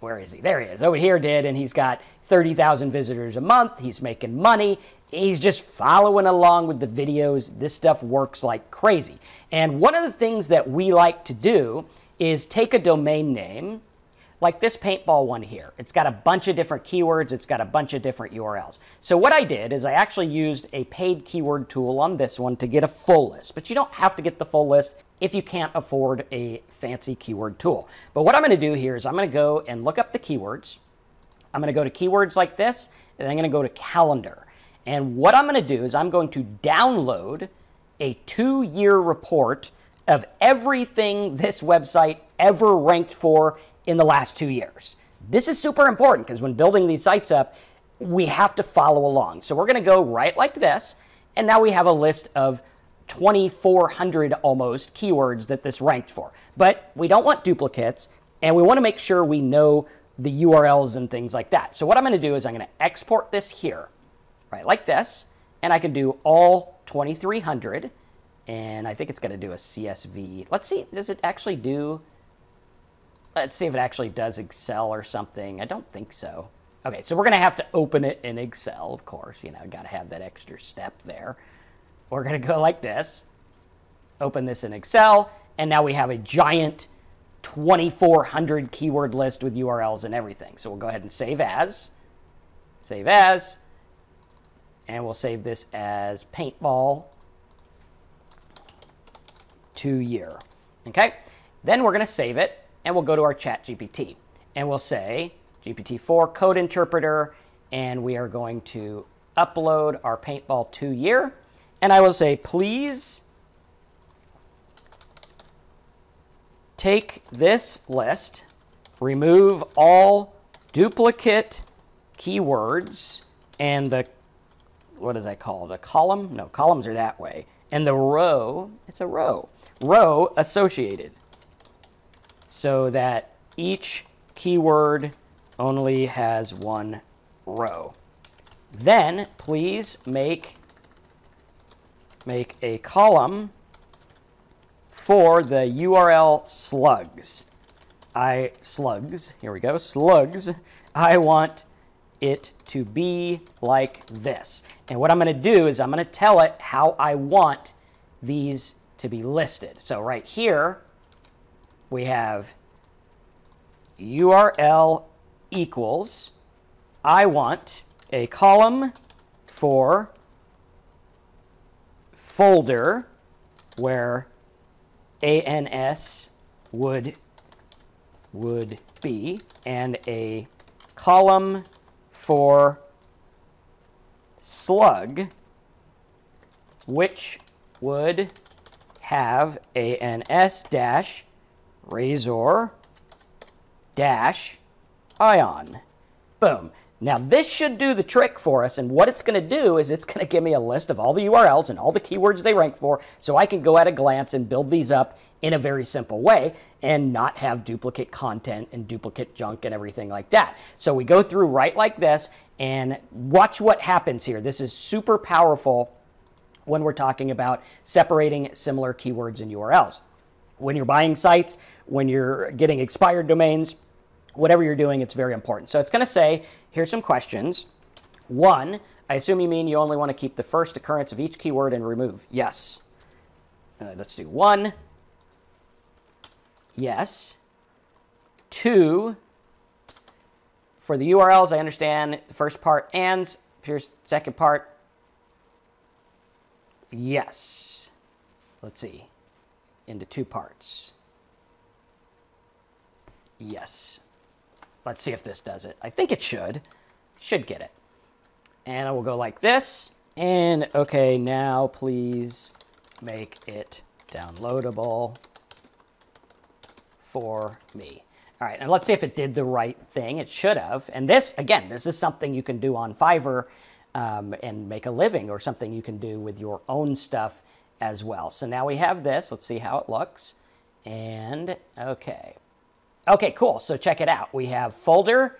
Where is he? There he is. Over here did, and he's got thirty thousand visitors a month. He's making money. He's just following along with the videos. This stuff works like crazy. And one of the things that we like to do is take a domain name, like this paintball one here. It's got a bunch of different keywords. It's got a bunch of different U R Ls. So what I did is I actually used a paid keyword tool on this one to get a full list. But you don't have to get the full list if you can't afford a fancy keyword tool. But what I'm going to do here is I'm going to go and look up the keywords. I'm going to go to keywords like this, and I'm going to go to calendar. And what I'm going to do is I'm going to download a two-year report of everything this website ever ranked for in the last two years. This is super important because when building these sites up, we have to follow along. So we're going to go right like this, and now we have a list of twenty-four hundred almost keywords that this ranked for. But we don't want duplicates, and we want to make sure we know the U R Ls and things like that. So what I'm going to do is I'm going to export this here, right, like this, and I can do all twenty-three hundred, and I think it's going to do a C S V. Let's see, does it actually do, let's see if it actually does Excel or something. I don't think so. Okay, so we're going to have to open it in Excel, of course. You know, got to have that extra step there. We're going to go like this, open this in Excel, and now we have a giant twenty-four hundred keyword list with U R Ls and everything. So we'll go ahead and save as, save as, and we'll save this as paintball two year. Okay, then we're going to save it, and we'll go to our ChatGPT, and we'll say G P T four code interpreter, and we are going to upload our paintball two year. And I will say, please take this list, remove all duplicate keywords, and the, what is that called? A column? No, columns are that way. And the row, it's a row, row associated, so that each keyword only has one row. Then please make make a column for the U R L slugs. I, slugs, here we go, slugs. I want it to be like this. And what I'm going to do is I'm going to tell it how I want these to be listed. So right here, we have U R L equals, I want a column for folder where ans would, would be, and a column for slug, which would have ans dash razor dash ion. Boom. Now this should do the trick for us, and what it's going to do is it's going to give me a list of all the U R Ls and all the keywords they rank for, so I can go at a glance and build these up in a very simple way and not have duplicate content and duplicate junk and everything like that. So we go through right like this, and watch what happens here. This is super powerful when we're talking about separating similar keywords and U R Ls. When you're buying sites, when you're getting expired domains, whatever you're doing, it's very important. So it's going to say, here's some questions. One, I assume you mean you only want to keep the first occurrence of each keyword and remove. Yes. Uh, let's do one. Yes. Two, for the U R Ls, I understand the first part ands. Here's the second part. Yes. Let's see. Into two parts. Yes. Let's see if this does it. I think it should. Should get it. And I will go like this. And okay, now please make it downloadable for me. All right, and let's see if it did the right thing. It should have. And this, again, this is something you can do on Fiverr um, and make a living, or something you can do with your own stuff as well. So now we have this. Let's see how it looks. And okay. Okay, cool. So check it out. We have folder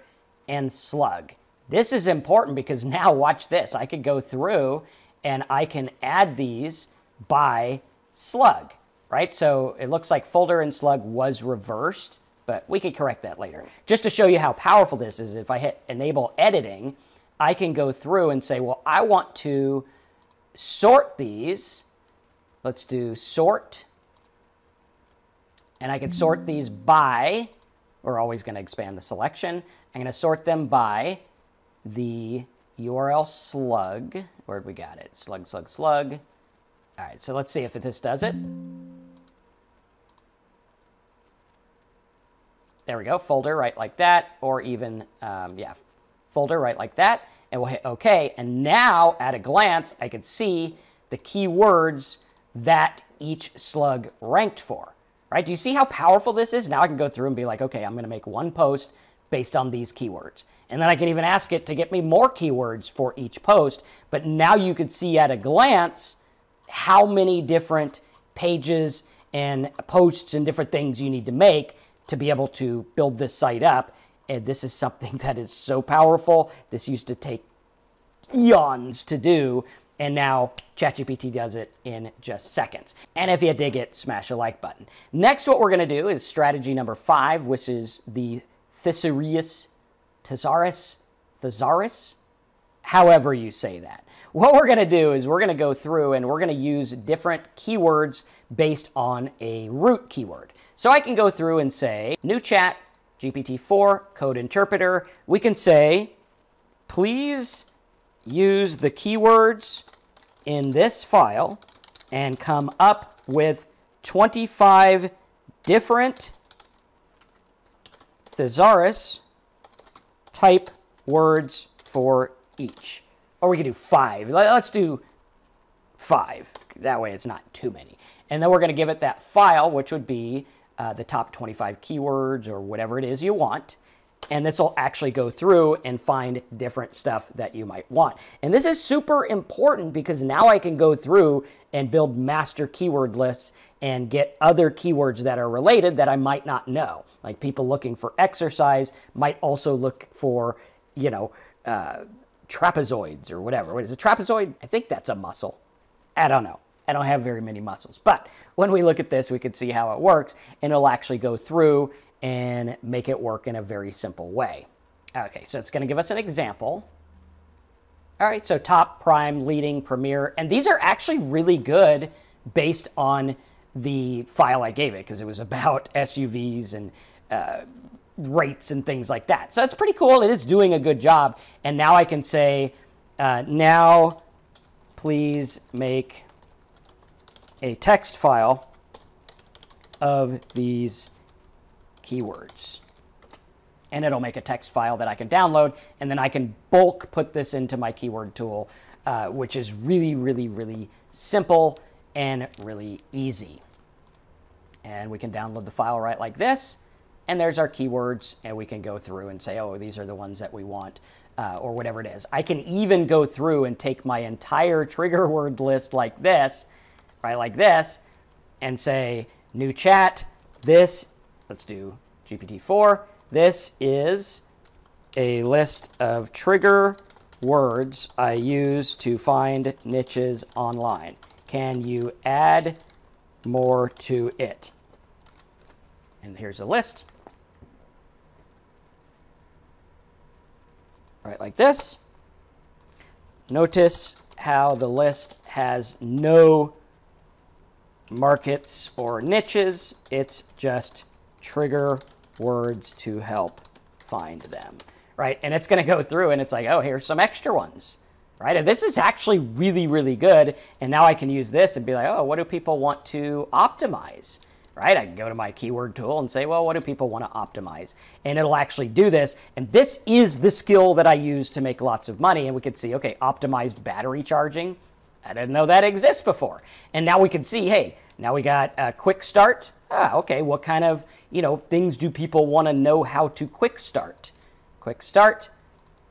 and slug. This is important because now watch this. I could go through and I can add these by slug, right? So it looks like folder and slug was reversed, but we can correct that later. Just to show you how powerful this is, if I hit enable editing, I can go through and say, well, I want to sort these. Let's do sort. And I could sort these by, we're always going to expand the selection. I'm going to sort them by the U R L slug. Where'd we got it? Slug, slug, slug. All right, so let's see if this does it. There we go, folder right like that, or even, um, yeah, folder right like that. And we'll hit OK. And now, at a glance, I can see the keywords that each slug ranked for. Right? Do you see how powerful this is? Now I can go through and be like, okay, I'm going to make one post based on these keywords. And then I can even ask it to get me more keywords for each post. But now you could see at a glance how many different pages and posts and different things you need to make to be able to build this site up. And this is something that is so powerful. This used to take eons to do. And now ChatGPT does it in just seconds. And if you dig it, smash a like button. Next, what we're going to do is strategy number five, which is the thesaurus, thesaurus, thesaurus, however you say that. What we're going to do is we're going to go through and we're going to use different keywords based on a root keyword. So I can go through and say, new chat, G P T four, code interpreter. We can say, please use the keywords in this file and come up with twenty-five different thesaurus type words for each. Or we could do five. Let's do five. That way it's not too many. And then we're going to give it that file, which would be uh, the top twenty-five keywords or whatever it is you want. And this will actually go through and find different stuff that you might want. And this is super important because now I can go through and build master keyword lists and get other keywords that are related that I might not know. Like people looking for exercise might also look for, you know, uh, trapezoids or whatever. What is a trapezoid? I think that's a muscle. I don't know. I don't have very many muscles. But when we look at this, we can see how it works, and it'll actually go through and make it work in a very simple way. Okay, so it's going to give us an example. All right, so top, prime, leading, premier, and these are actually really good based on the file I gave it because it was about S U Vs and uh, rates and things like that. So that's pretty cool. It is doing a good job. And now I can say, uh, now please make a text file of these keywords. And it'll make a text file that I can download, and then I can bulk put this into my keyword tool, uh, which is really, really, really simple and really easy. And we can download the file right like this, and there's our keywords, and we can go through and say, oh, these are the ones that we want, uh, or whatever it is. I can even go through and take my entire trigger word list like this, right, like this, and say, new chat, this, let's do G P T four, this is a list of trigger words I use to find niches online. Can you add more to it? And here's a list. All right, like this. Notice how the list has no markets or niches. It's just trigger words. words to help find them, right? And it's going to go through and it's like, oh, here's some extra ones, right? And this is actually really, really good. And now I can use this and be like, oh, what do people want to optimize, right? I can go to my keyword tool and say, well, what do people want to optimize? And it'll actually do this. And this is the skill that I use to make lots of money. And we could see, okay, optimized battery charging. I didn't know that exists before. And now we can see, hey, now we got a quick start. Ah, okay, what kind of, you know, things do people want to know how to quick start? Quick start,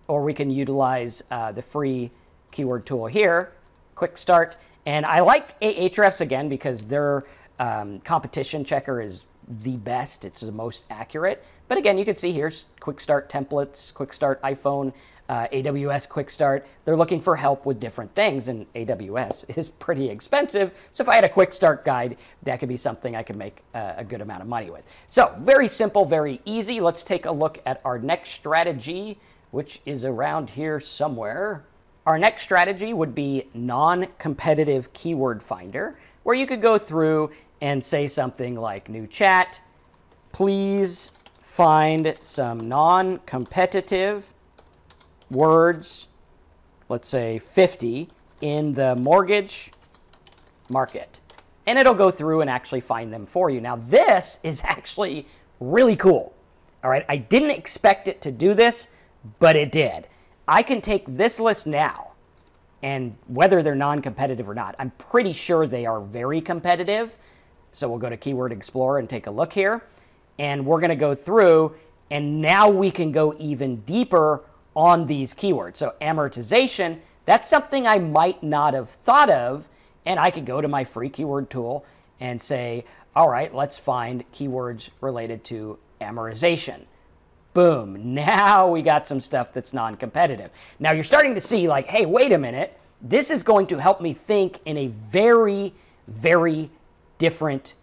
or we can utilize uh, the free keyword tool here, quick start. And I like Ahrefs again because their um, competition checker is the best. It's the most accurate. But again, you can see here's quick start templates, quick start iPhone, uh, A W S quick start. They're looking for help with different things, and A W S is pretty expensive. So if I had a quick start guide, that could be something I could make uh, a good amount of money with. So very simple, very easy. Let's take a look at our next strategy, which is around here somewhere. Our next strategy would be non-competitive keyword finder, where you could go through and say something like new chat, please find some non-competitive words, let's say fifty, in the mortgage market. And it'll go through and actually find them for you. Now this is actually really cool. All right, I didn't expect it to do this, but it did. I can take this list now, and whether they're non-competitive or not, I'm pretty sure they are very competitive. So we'll go to Keyword Explorer and take a look here. And we're going to go through, and now we can go even deeper on these keywords. So amortization, that's something I might not have thought of. And I could go to my free keyword tool and say, all right, let's find keywords related to amortization. Boom, now we got some stuff that's non-competitive. Now you're starting to see like, hey, wait a minute. This is going to help me think in a very, very different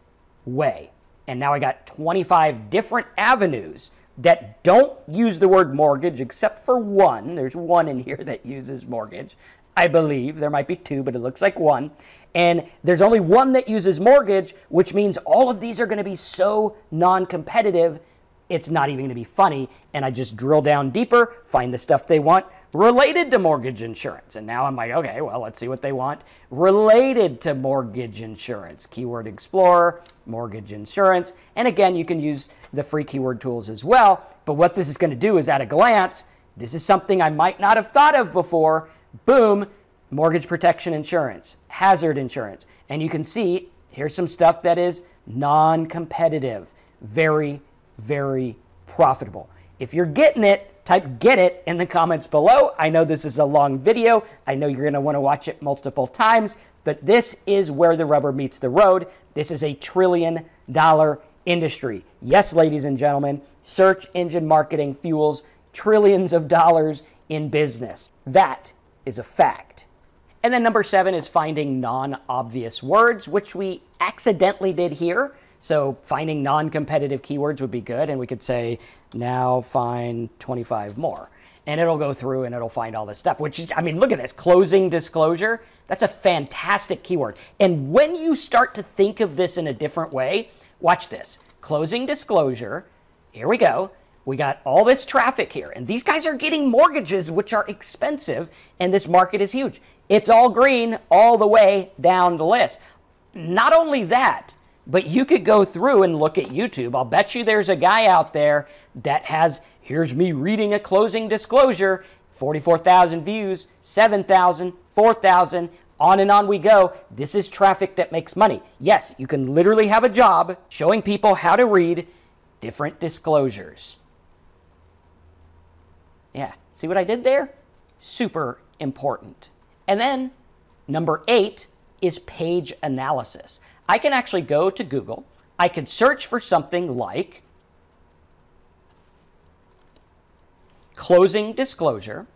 way. And now I got twenty-five different avenues that don't use the word mortgage except for one. There's one in here that uses mortgage, I believe. There might be two, but it looks like one. And there's only one that uses mortgage, which means all of these are going to be so non-competitive, it's not even going to be funny. And I just drill down deeper, find the stuff they want related to mortgage insurance. And now I'm like, okay, well, let's see what they want related to mortgage insurance. Keyword Explorer, mortgage insurance. And again, you can use the free keyword tools as well. But what this is going to do is at a glance, this is something I might not have thought of before. Boom, mortgage protection insurance, hazard insurance. And you can see here's some stuff that is non-competitive, very, very profitable. If you're getting it, type get it in the comments below. I know this is a long video. I know you're going to want to watch it multiple times, but this is where the rubber meets the road. This is a trillion dollar industry. Yes, ladies and gentlemen, search engine marketing fuels trillions of dollars in business. That is a fact. And then number seven is finding non-obvious words, which we accidentally did here. So finding non-competitive keywords would be good, and we could say, now find twenty-five more. And it'll go through and it'll find all this stuff, which is, I mean, look at this, closing disclosure. That's a fantastic keyword. And when you start to think of this in a different way, watch this, closing disclosure, here we go. We got all this traffic here, and these guys are getting mortgages, which are expensive, and this market is huge. It's all green all the way down the list. Not only that, but you could go through and look at YouTube. I'll bet you there's a guy out there that has, here's me reading a closing disclosure, forty-four thousand views, seven thousand, four thousand, on and on we go. This is traffic that makes money. Yes, you can literally have a job showing people how to read different disclosures. Yeah, see what I did there? Super important. And then number eight is page analysis. I can actually go to Google. I can search for something like closing disclosure.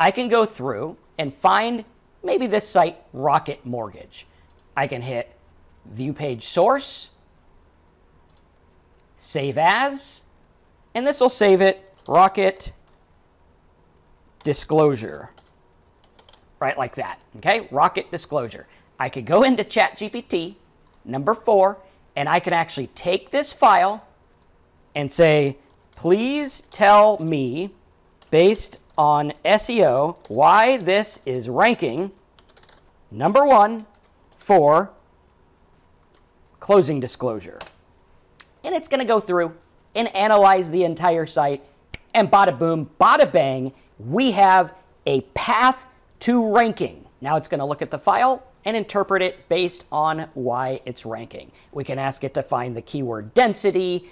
I can go through and find maybe this site, Rocket Mortgage. I can hit view page source, save as, and this will save it, Rocket Disclosure, right, like that, okay? Rocket Disclosure. I could go into ChatGPT, number four, and I can actually take this file and say, please tell me, based on S E O, why this is ranking number one for closing disclosure. And it's going to go through and analyze the entire site, and bada boom, bada bang, we have a path to ranking. Now it's going to look at the file and interpret it based on why it's ranking. We can ask it to find the keyword density,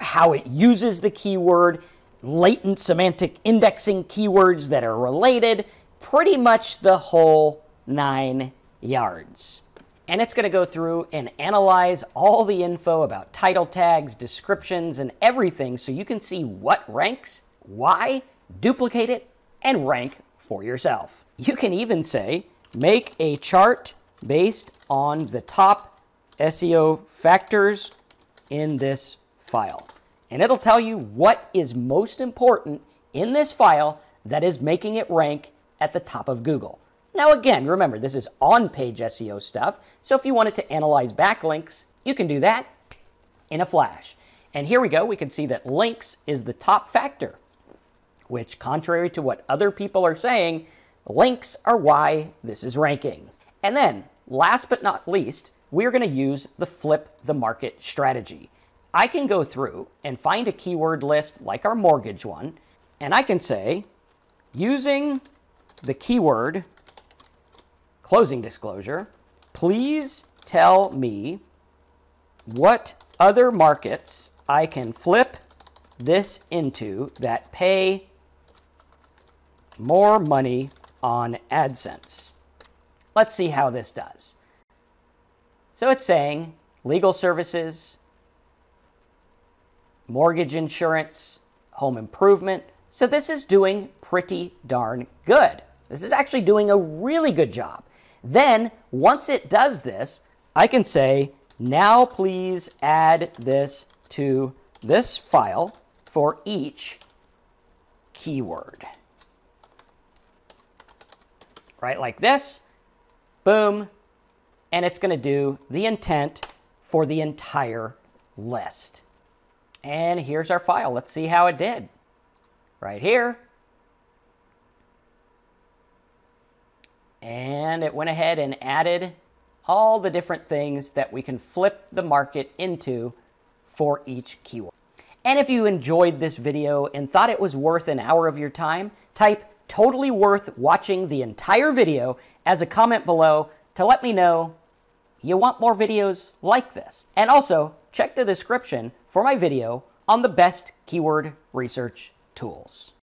how it uses the keyword, latent semantic indexing keywords that are related, pretty much the whole nine yards. And it's going to go through and analyze all the info about title tags, descriptions, and everything so you can see what ranks, why, duplicate it, and rank for yourself. You can even say, make a chart based on the top S E O factors in this file. And it'll tell you what is most important in this file that is making it rank at the top of Google. Now again, remember, this is on-page S E O stuff, so if you wanted to analyze backlinks, you can do that in a flash. And here we go, we can see that links is the top factor, which, contrary to what other people are saying, links are why this is ranking. And then, last but not least, we're gonna use the flip the market strategy. I can go through and find a keyword list like our mortgage one, and I can say, using the keyword closing disclosure, please tell me what other markets I can flip this into that pay more money on AdSense. Let's see how this does. So it's saying legal services, mortgage insurance, home improvement. So this is doing pretty darn good. This is actually doing a really good job. Then once it does this, I can say, now please add this to this file for each keyword. Right, like this, boom, and it's gonna do the intent for the entire list. And here's our file. Let's see how it did. Right here. And it went ahead and added all the different things that we can flip the market into for each keyword. And if you enjoyed this video and thought it was worth an hour of your time, type totally worth watching the entire video as a comment below to let me know you want more videos like this. And also, check the description for my video on the best keyword research tools.